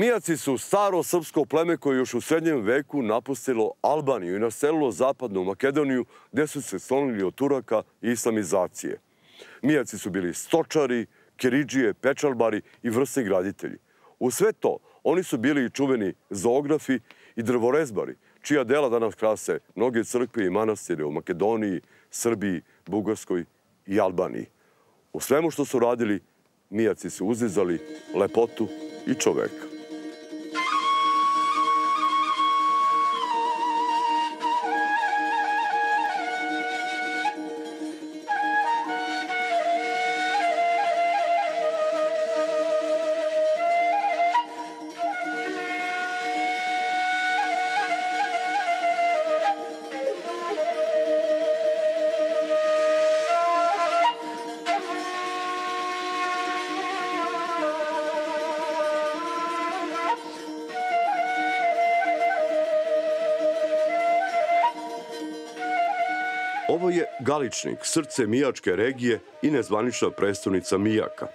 Mijaci su staro srpsko pleme koje još u srednjem veku napustilo Albaniju i naselilo zapadnu Makedoniju gde su se slonili od Turaka i islamizacije. Mijaci su bili stočari, keridžije, pečalbari i vrsni graditelji. U sve to oni su bili i čuveni zoografi i drvorezbari, čija dela danas krase mnoge crkve i manastire u Makedoniji, Srbiji, Bugarskoj i Albaniji. U svemu što su radili, Mijaci su uzdizali lepotu i čoveka. Ovo je Galičnik, srce Mijačke regije i nezvanična predstavnica Mijaka.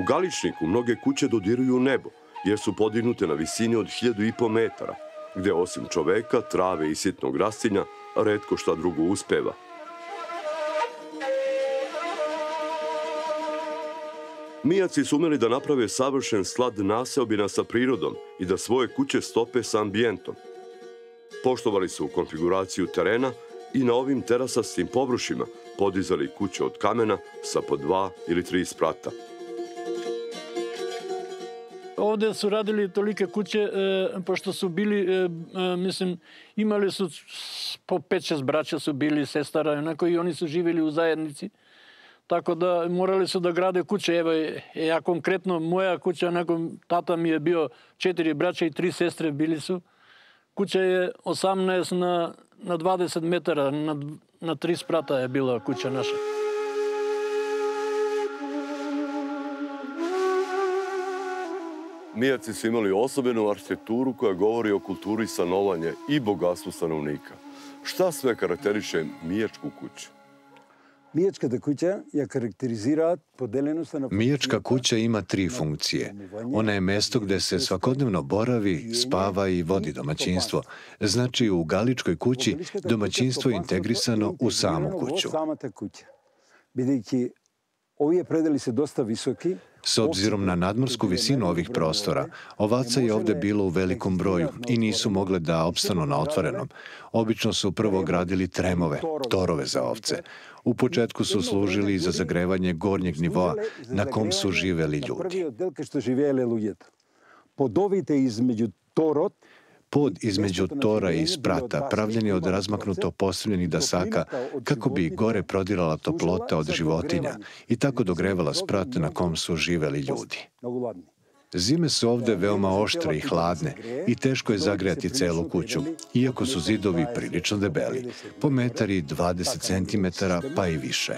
U Galičniku mnoge kuće dodiruju nebo, jer su podignute na visini od 1500 metara, gde osim čoveka, trave i sitnog rastinja, retko šta drugo uspeva. Mijaci su umeli da naprave savršen slad naseobina sa prirodom i da svoje kuće stope sa ambijentom. Poštovali su konfiguraciju terena i na ovim terasastim površima podizali kuće od kamena sa po 2 ili 3 sprata. Ovde su radili tolike kuće, pošto su bili, mislim, imali su po 5-6 braća su bili, sestara, onako, i oni su živjeli u zajednici. Tako da morali su da grade kuće. Evo, ja konkretno, moja kuća, onako, tata mi je bio 4 braća i 3 sestre bili su. Kuća je 18 na 20 metara, na 3 sprata je bila kuća naša. Mijaci su imali osobenu arhitekturu koja govori o kulturi stanovanja i bogatstvu stanovnika. Šta sve karakteriše mijačku kuću? Mijačka kuća ima 3 funkcije. Ona je mesto gde se svakodnevno boravi, spava i vodi domaćinstvo. Znači, u Galičkoj kući domaćinstvo je integrisano u samu kuću. S obzirom na nadmorsku visinu ovih prostora, ovaca je ovde bilo u velikom broju i nisu mogle da opstanu na otvorenom. Obično su prvo gradili tremove, torove za ovce. U početku su služili za zagrevanje gornjeg nivoa na kom su živeli ljudi. Pod između tora i sprata pravljen je od razmaknuto postavljenih dasaka kako bi gore prodirala toplota od životinja i tako dogrevala sprat na kom su živeli ljudi. Zime su ovde veoma oštre i hladne i teško je zagrejati celu kuću, iako su zidovi prilično debeli, po 1,20 centimetara pa i više.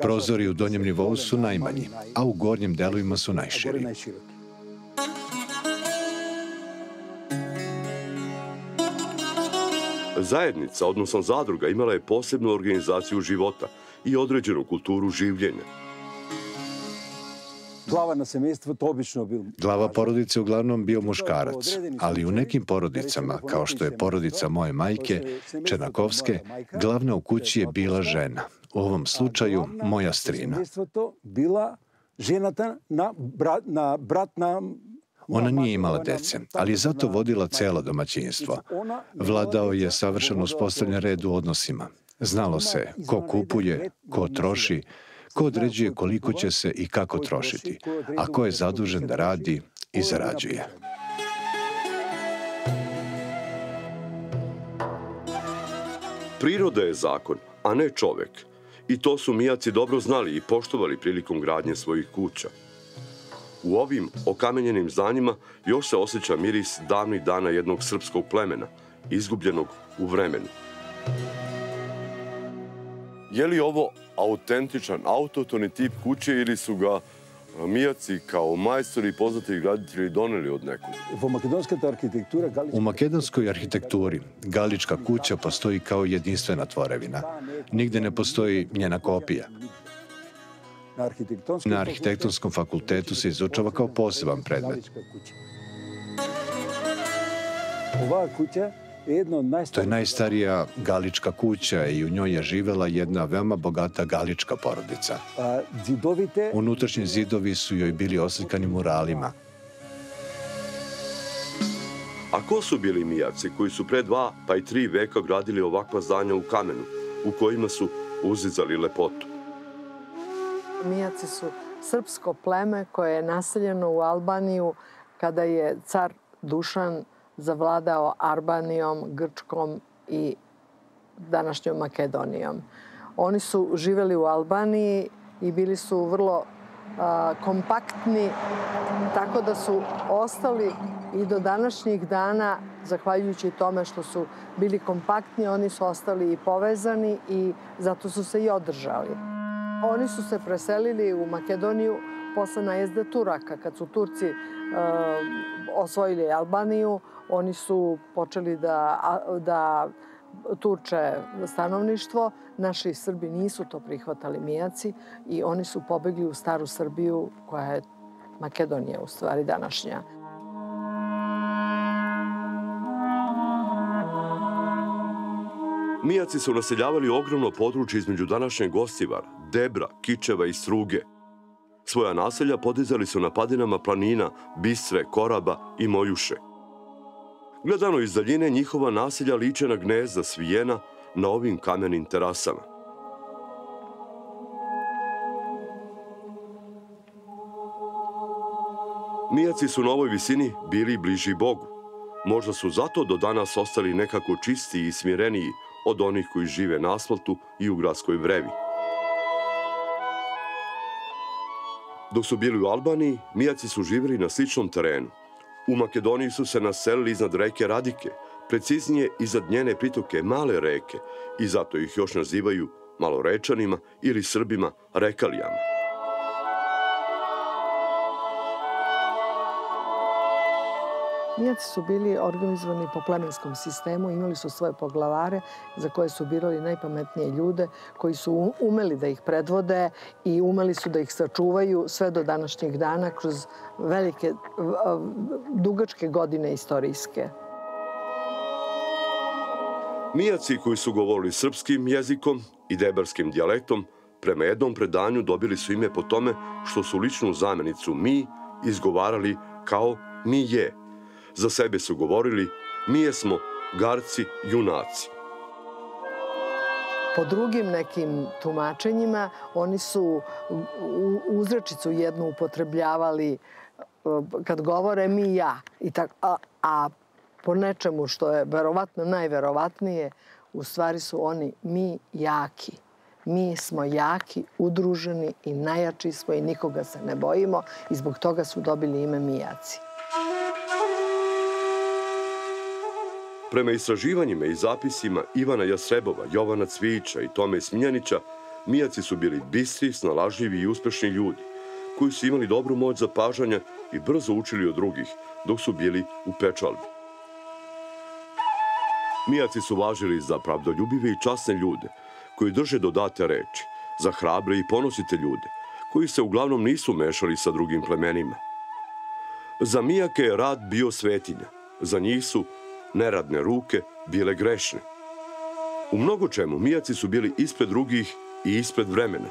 Prozori u donjem nivou su najmanji, a u gornjim delovima su najširi. Zajednica, odnosno zadruga, imala je posebnu organizaciju života i određenu kulturu življenja. Glava porodice uglavnom bio muškarac, ali u nekim porodicama, kao što je porodica moje majke, Čenakovske, glavna u kući je bila žena. U ovom slučaju moja strina. Ona nije imala dece, ali je zato vodila celo domaćinstvo. Vladao je savršeno uspostavljen red u odnosima. Znalo se ko kupuje, ko troši, ko određuje koliko će se i kako trošiti, a ko je zadužen da radi i zarađuje. Priroda je zakon, a ne čovek. I to su Mijaci dobro znali i poštovali prilikom gradnje svojih kuća. U ovim okamenjenim zdanjima još se osjeća miris davnih dana jednog srpskog plemena, izgubljenog u vremenu. Je li ovo autentičan, autotoni tip kuće ili su ga Mijaci kao majstori, poznati graditelji doneli od nekog? U makedonskoj arhitekturi Galička kuća postoji kao jedinstvena tvorevina. Nigde ne postoji njena kopija. Na Arhitektonskom fakultetu se izučava kao poseban predmet. Ova kuća je jedna od najstarijih. To je najstarija galička kuća i u njoj je živela jedna veoma bogata galička porodica. Unutrašnji zidovi su joj bili oslikani muralima. A ko su bili Mijaci koji su pre 2 pa i 3 veka gradili ovakva zdanja u kamenu, u kojima su uzizali lepotu? Mijaci su srpsko pleme koje je naseljeno u Albaniju kada je car Dušan zavladao Albanijom, Grčkom i današnjom Makedonijom. Oni su živeli u Albaniji i bili su vrlo kompaktni, tako da su ostali i do današnjih dana, zahvaljujući tome što su bili kompaktni, oni su ostali i povezani i zato su se i održali. Oni su se preselili u Makedoniju posle najezde Turaka. Kad su Turci osvojili Albaniju, oni su počeli da turče stanovništvo. Naši Srbi nisu to prihvatali, Mijaci, i oni su pobegli u staru Srbiju, koja je Makedonija u stvari današnja. Mijaci su naseljavali ogromno područje između današnjeg Gostivara, Debra, Kičeva i Struge. Svoja naselja podizali su na padinama planina, Bistre, Koraba i Mojuše. Gledano iz daljine, njihova naselja liče na gnezda svijena na ovim kamenim terasama. Mijaci su na ovoj visini bili bliži Bogu. Možda su zato do danas ostali nekako čistiji i smireniji od onih koji žive na asfaltu i u gradskoj vrevi. Dok su bili u Albaniji, Mijaci su živjeli na sličnom terenu. U Makedoniji su se naselili iznad reke Radike, preciznije iznad njene pritoke Male reke, i zato ih još nazivaju Malorečanima ili Srbima Rekalijama. Mijaci su bili organizovani po plemenskom sistemu, imali su svoje poglavare za koje su birali najpametnije ljude koji su umeli da ih predvode i umeli su da ih sačuvaju sve do današnjih dana kroz velike, dugačke godine istorijske. Mijaci koji su govorili srpskim jezikom i debarskim dijalektom prema jednom predanju dobili su ime po tome što su ličnu zamenicu mi izgovarali kao mi je. Za sebe su govorili: mi jesmo garci, junaci. Po drugim nekim tumačenjima oni su uzrečicu jednu upotrebljavali kad govore mi i ja. A po nečemu što je verovatno najverovatnije, u stvari su oni mi jaki. Mi smo jaki, udruženi i najjači smo i nikoga se ne bojimo i zbog toga su dobili ime Mijaci. Prema istraživanjima i zapisima Ivana Jasrebova, Jovana Cvića i Tome Smiljanića, Mijaci su bili bistri, snalažljivi i uspešni ljudi, koji su imali dobru moć zapažanja i brzo učili od drugih, dok su bili u pečalbi. Mijaci su važili za pravdoljubive i časne ljude, koji drže do date reči, za hrabre i ponosite ljude, koji se uglavnom nisu mešali sa drugim plemenima. Za Mijake je rad bio svetinja, za njih su neradne ruke bile grešne. U mnogo čemu Mijaci su bili ispred drugih i ispred vremena.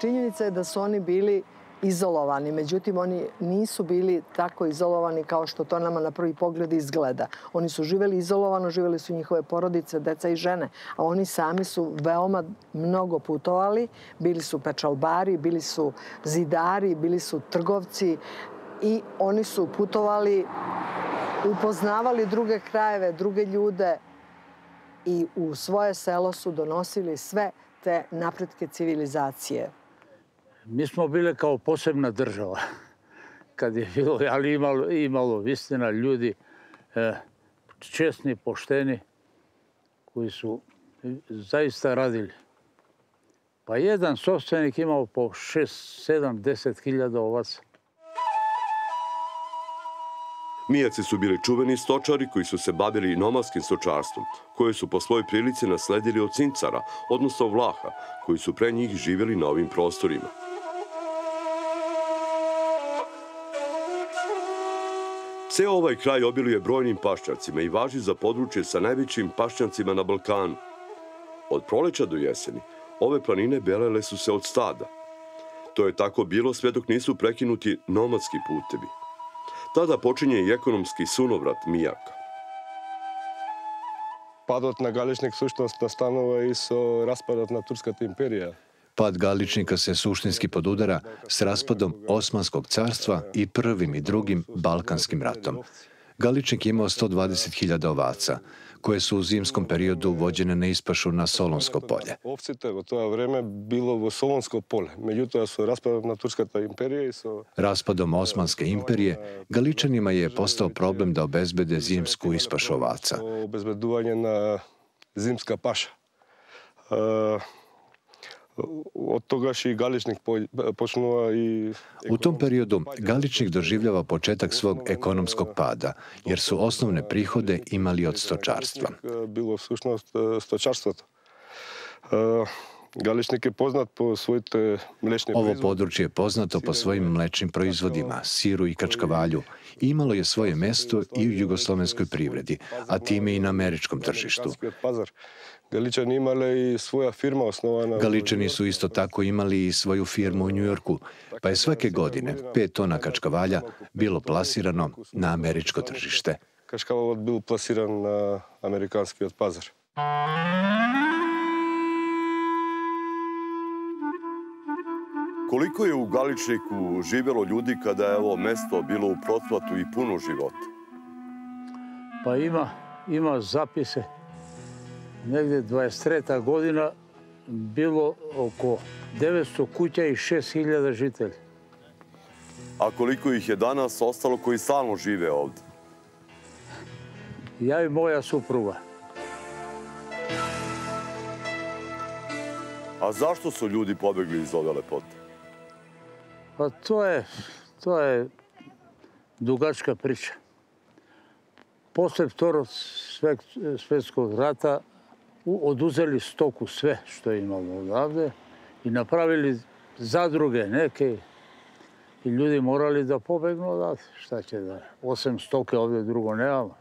Činjenica je da su oni bili izolovani, međutim oni nisu bili tako izolovani kao što to nama na prvi pogled izgleda. Oni su živeli izolovano, živeli su njihove porodice, deca i žene, a oni sami su veoma mnogo putovali, bili su pečalbari, bili su zidari, bili su trgovci i oni su putovali, upoznavali druge krajeve, druge ljude i u svoje selo su donosili sve te napretke civilizacije. Mi smo bile kao posebna država, ali imalo istina ljudi čestni, pošteni, koji su zaista radili. Pa jedan sopstvenik imao po 6, 7, 10 hiljada ovaca. Mijaci su bili čuveni stočari koji su se bavili nomadskim stočarstvom, koje su po svojoj prilici nasledili od Cincara, odnosno Vlaha, koji su pre njih živjeli na ovim prostorima. Ceo ovaj kraj obiluje brojnim pašnjacima i važi za područje sa najvećim pašnjacima na Balkanu. Od proleća do jeseni ove planine belele su se od stada. To je tako bilo sve dok nisu prekinuti nomadski putevi. Tada počinje i ekonomski sunovrat Mijaka. Падот на Галичник суштински настанува и со распадот на турската империја. Pad Galičnika se suštinski podudara s raspadom Osmanskog carstva i prvim i drugim Balkanskim ratom. Galičnik je imao 120.000 ovaca, koje su u zimskom periodu vođene na ispašu na Solonsko polje. Raspadom Osmanske imperije, Galičanima je postao problem da obezbede zimsku ispašu ovaca. Obezbeduvanje na zimska paša. Od toga še i Galičnik počnula i... U tom periodu Galičnik doživljava početak svog ekonomskog pada, jer su osnovne prihode imali od stočarstva. Bilo sušnost stočarstva. Galičnik je poznat po svojite mlečne proizvode. Ovo područje je poznato po svojim mlečnim proizvodima, siru i kačkavalju. Imalo je svoje mesto i u jugoslovenskoj privredi, a time i na američkom tržištu. Galičani su isto tako imali i svoju firmu u Njujorku, pa je svake godine 5 tona kačkavalja bilo plasirano na američko tržište. Kačkavalj je bio plasiran na amerikanski pazar. Koliko je u Galičniku živjelo ljudi kada je ovo mesto bilo u procvatu i puno života? Pa ima zapise. Negde 23. godina bilo oko 900 kuća i 6.000 žitelja. A koliko ih je danas ostalo koji stalno žive ovdje? Ja i moja supruga. A zašto su ljudi pobegli iz ove lepote? Pa to je dugačka priča. Posle Drugog svetskog rata oduzeli stoku sve što imamo odavde i napravili zadruge neke i ljudi morali da pobegnu odavde. Šta će da je? Osim stoke ovde drugo nemamo.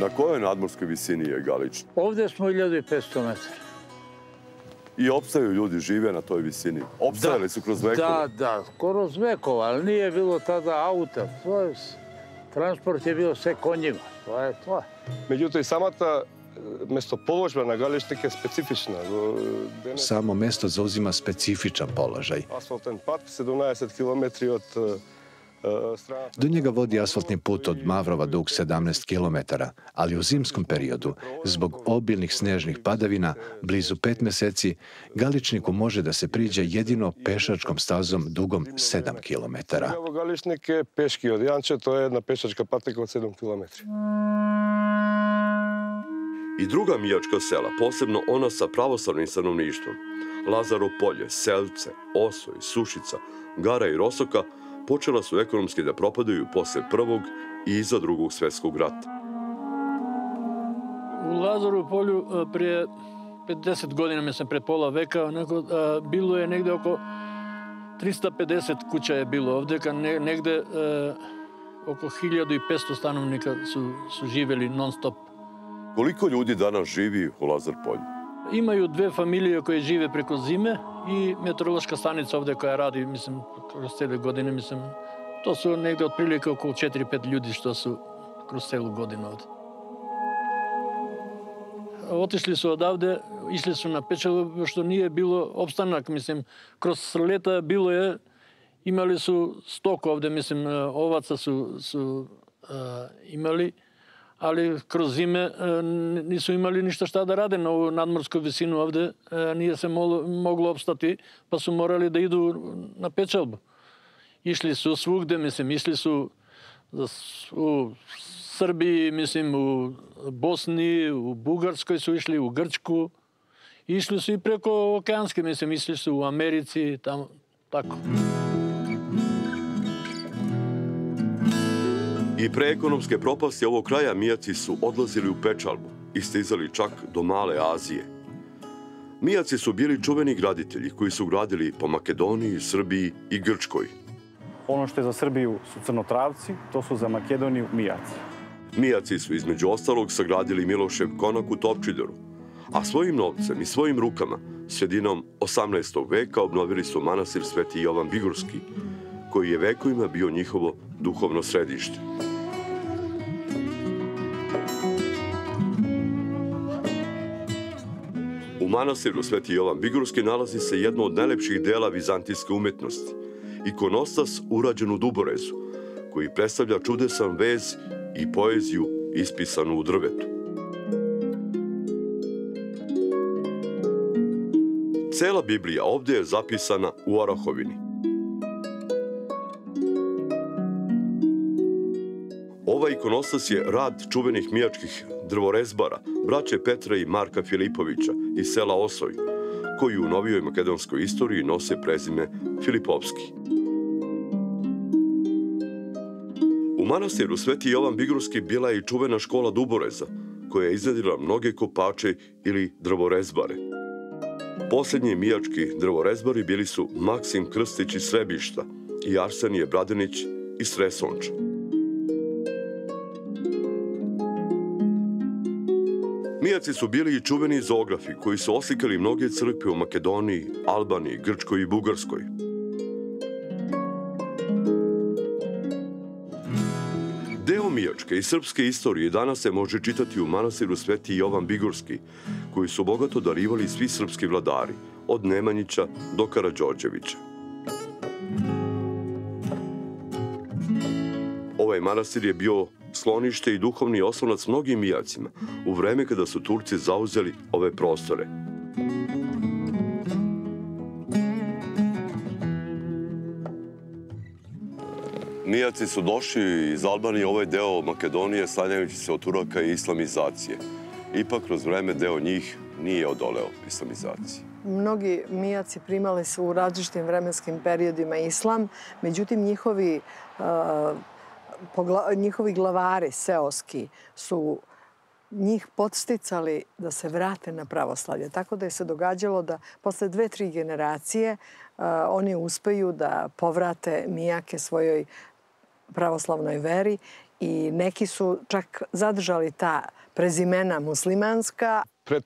Na kojoj nadmorskoj visini je Galičnik? Ovde smo 1500 metara. I opstaju ljudi, žive na toj visini. Opstajali su kroz vekova. Da, kroz vekova, ali nije bilo tada auta. Transport je bio sve konjima. To je to. Međutim, i sama ta mestopoložba na Galičnik je specifična. Samo mesto zauzima specifičan položaj. Asfaltan pad, 17 km od... Do njega vodi asfaltni put od Mavrova dug 17 km, ali u zimskom periodu, zbog obilnih snežnih padavina, blizu 5 meseci, Galičniku može da se priđe jedino pešačkom stazom dugom 7 km. Galičnik je peški od Janče, to je jedna pešačka patika od 7 km. I druga mijačka sela, posebno ona sa pravoslavnim stanovništvom, Lazaropolje, Selce, Osoj, Sušica, Gara i Rosoka, počela su ekonomski da propadaju posle Prvog i iza Drugog svjetskog rata. U Lazaropolju prije 50 godina, mislim pre pola veka, bilo je negde oko 350 kuća je bilo ovde, negde oko 1500 stanovnika su živjeli non stop. Koliko ljudi danas živi u Lazaropolju? Imaju 2 familije koje žive preko zime i meteorološka stanica ovde koja radi, mislim, kroz celu godinu, mislim, to su negde otprilike oko 4-5 ljudi što su kroz celu godinu ovde. Otišli su odavde, išli su na Pečevo, što nije bilo opstanak, mislim, kroz leta bilo je, imali su stoku ovde, mislim, ovaca su imali, ali kroz zime nisu imali ništa šta da rade na ovu nadmorsku visinu ovde. Nije se moglo opstati, pa su morali da idu na pečalbu. Išli su svugde, mislim, išli su u Srbiji, mislim, u Bosni, u Bugarskoj su išli, u Grčku. Išli su i preko okeanske, mislim, išli su u Americi, tamo, tako. I pre ekonomske propasti ovog kraja Mijaci su odlazili u pečalbu i stizali čak do Male Azije. Mijaci su bili čuveni graditelji koji su gradili po Makedoniji, Srbiji i Grčkoj. Ono što je za Srbiju su crnotravci, to su za Makedoniju Mijaci. Mijaci su između ostalog sagradili Milošev konak u Topčideru, a svojim novcem i svojim rukama sredinom 18. veka obnovili su manastir Sveti Jovan Bigorski, koji je vekovima bio njihovo duhovno središte. U manastiru Sveti Jovan Bigorski nalazi se jedno od najlepših dela vizantijske umetnosti, ikonostas urađen u duborezu, koji predstavlja čudesan vez i poeziju ispisanu u drvetu. Cela Biblija ovde je zapisana u orahovini. Ovaj ikonostas je rad čuvenih mijačkih drvorezbara, braće Petra i Marka Filipovića iz sela Osoj, koji u novijoj makedonskoj istoriji nose prezime Filipovski. U manastiru Sveti Jovan Bigorski bila je i čuvena škola duboreza, koja je iznedila mnoge kopače ili drvorezbare. Poslednji mijački drvorezbari bili su Maksim Krstić iz Srebišta i Arsenije Bradenić iz Sresonča. Mijaci su bili i čuveni izografi koji su oslikali mnoge crkve u Makedoniji, Albaniji, Grčkoj i Bugarskoj. Deo mijačke i srpske istorije danas se može čitati u manastiru Sveti Jovan Bigorski, koji su bogato darivali svi srpski vladari, od Nemanjića do Karadjođevića. Ovaj manastir je bio sklonište i duhovni oslonac mnogim Mijacima u vreme kada su Turci zauzeli ove prostore. Mijaci su došli iz Albanije, ovaj deo Makedonije, sanjajući se od Turaka i islamizacije. Ipak, kroz vreme, deo njih nije odoleo islamizaciji. Mnogi Mijaci primali su u različitim vremenskim periodima islam, međutim, njihovi glavari seoski su njih podsticali da se vrate na pravoslavlje. Tako da je se događalo da posle 2-3 generacije oni uspeju da povrate Mijake svojoj pravoslavnoj veri i neki su čak zadržali ta prezimena muslimanska. Pre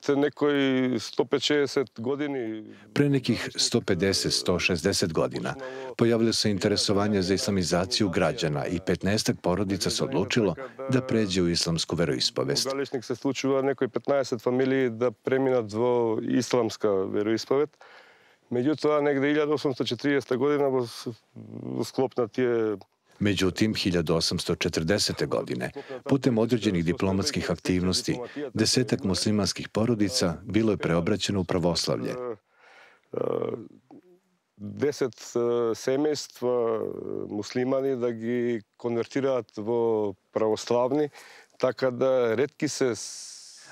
nekih 150-160 godina pojavilo se interesovanje za islamizaciju građana i 15-ak porodica se odlučilo da pređe u islamsku veroispovest. U Galičnik se slučilo nekoj 15 familiji da preminat zvo islamska veroispovest. Međutim, negde 1840. godina bo sklopnat je... Međutim, 1840. godine, putem određenih diplomatskih aktivnosti, 10-ak muslimanskih porodica bilo je preobraćeno u pravoslavlje. 10 semejstva muslimani da gi konvertirat vo pravoslavni, tako da retki se...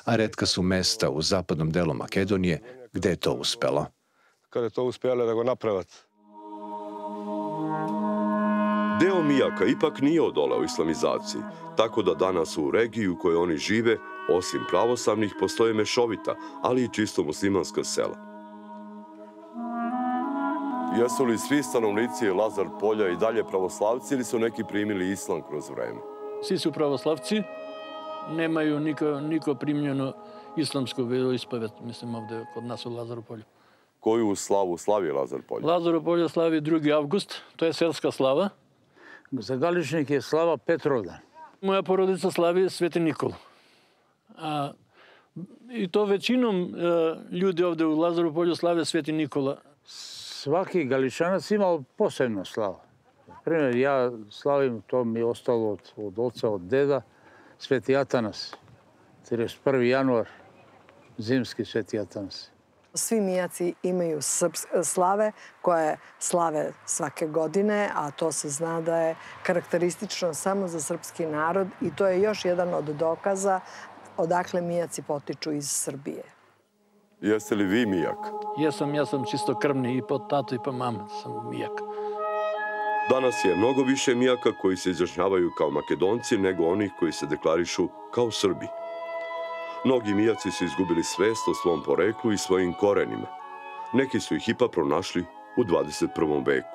A retka su mesta u zapadnom delu Makedonije gde je to uspelo. Kada je to uspjelo da go napravati. Deo Mijaka ipak nije odolao islamizaciji, tako da danas u regiji u kojoj oni žive, osim pravoslavnih, postoje mešovita, ali i čisto muslimanska sela. Jesu li svi stanovnici Lazaropolja i dalje pravoslavci ili su neki primili islam kroz vreme? Svi su pravoslavci, nemaju niko primljeno islamsku veroispovest, mislim ovde kod nas u Lazaropolju. Koju slavu slavi Lazaropolje? Lazaropolje slavi 2. avgust, to je selska slava. Za Galičnik je slava Petrovdan. Moja porodica slavi Sveti Nikolu. I to većinom ljudi ovde u Lazaropolju slave Sveti Nikola. Svaki Galičanac ima posebnu slavu. Primjer, ja slavim, to mi je ostalo od oca, od deda, Sveti Atanas. 31. januar, zimski Sveti Atanas. Svi Mijaci imaju slave koje slave svake godine, a to se zna da je karakteristično samo za srpski narod i to je još jedan od dokaza odakle Mijaci potiču iz Srbije. Jeste li vi Mijak? Jesam, ja sam čistokrvni i po tatu i po mama sam Mijak. Danas je mnogo više Mijaka koji se izjašnjavaju kao Makedonci nego onih koji se deklarišu kao Srbi. Mnogi Mijaci su izgubili svest o svom poreklu i svojim korenima. Neki su ih ipak pronašli u 21. veku.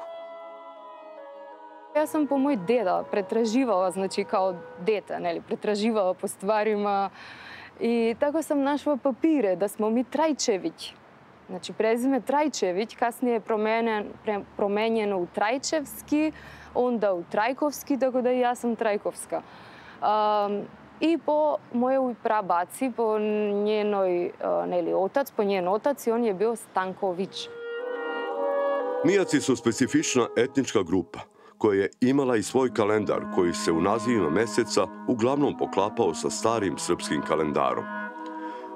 Ja sam po moj deda pretraživala, znači kao dete, pretraživala po stvarima i tako sam našla papire da smo mi Trajčević. Znači, prezime Trajčević kasnije je promenjeno u Trajčevski, onda u Trajkovski, tako da i ja sam Trajkovska. I po mojoj prabaci, po njenoj otac, po njen otac, on je bio Stanković. Mijaci su specifična etnička grupa koja je imala i svoj kalendar koji se u nazivima meseca uglavnom poklapao sa starim srpskim kalendarom.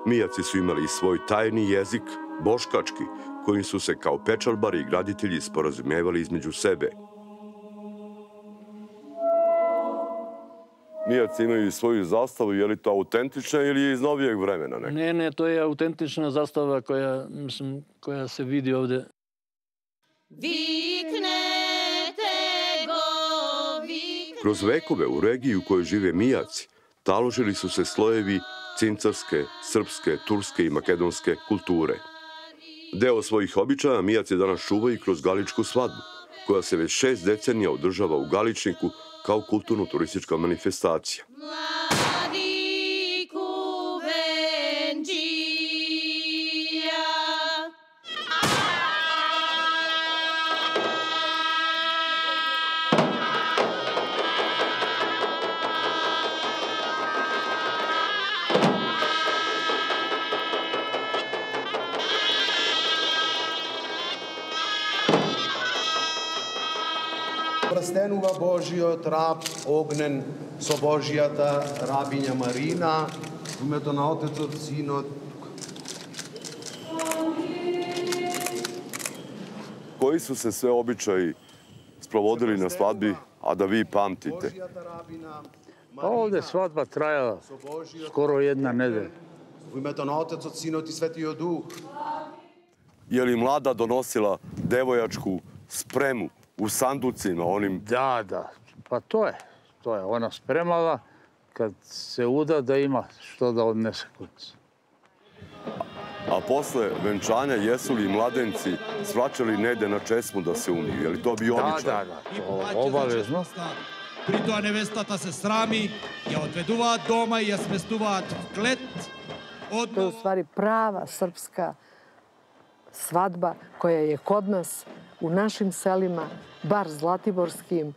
Mijaci su imali i svoj tajni jezik, boškački, kojim su se kao pečalbari i graditelji sporazumevali između sebe. Mijaci imaju svoju zastavu, je li to autentična ili je iz novijeg vremena? Ne, ne, to je autentična zastava koja se vidi ovde. Kroz vekove u regiji u kojoj žive Mijaci taložili su se slojevi cincarske, srpske, turske i makedonske kulture. Deo svojih običaja Mijaci danas čuvaju kroz Galičku svadbu, koja se već 6 decenija održava u Galičniku kao kulturno-turistička manifestacija. Prstenova Božijot rab ognjen so Božijata rabinja Marina, umeto na Otecov Sinot. Koji su se sve običaji sprovodili na svadbi, a da vi pamtite? Pa ovde svadba trajala skoro 1 nedelja. Umeto na Otecov Sinot i Svetio Duh. Je li mlada donosila devojačku spremu? U sanducima, onim... Da, da. Pa to je. To je. Ona spremala kad se uda da ima što da odnese kući. A posle venčanja jesu li mladenci svraćali negde na česmu da se umiju? Je li to bio običaj? Da, da. Obavezno. Pritoa nevestata se srami, je odveduva doma i je smestuva v klet. To je u stvari prava srpska svadba koja je kod nas u našim selima, bar zlatiborskim,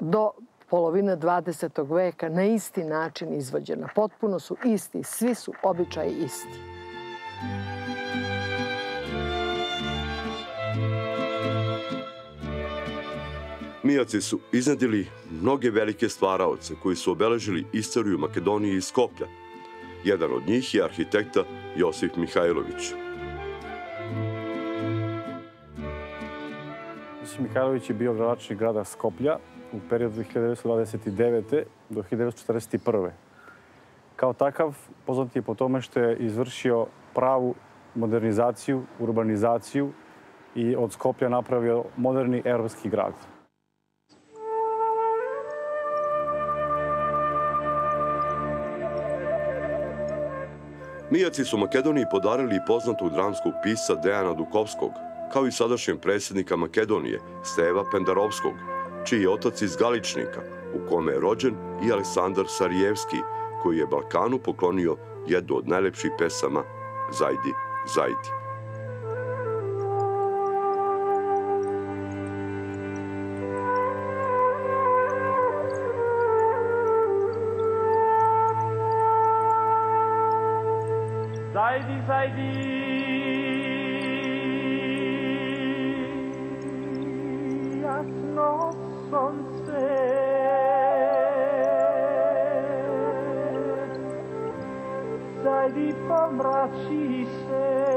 do polovine 20. veka na isti način izvođena. Potpuno su isti, svi su običaji isti. Mijaci su iznedili mnoge velike stvaraoce koji su obeležili istoriju Makedonije i Skoplja. Jedan od njih je arhitekta Josif Mihajlović. Mihajlović je bio gradonačelnik grada Skoplja u periodu 1929. do 1941. Kao takav, poznat je po tome što je izvršio pravu modernizaciju, urbanizaciju i od Skoplja napravio moderni evropski grad. Mijaci su Makedoniji podarili poznatog dramskog pisca Dejana Dukovskog, kao i sadašnjem predsjednika Makedonije, Steva Pendarovskog, čiji je otac iz Galičnika, u kome je rođen i Aleksandar Sarajevski, koji je Balkanu poklonio jednu od najlepših pesama Zajdi, Zajdi. Zajdi, Zajdi. Zajdi, pomrači se.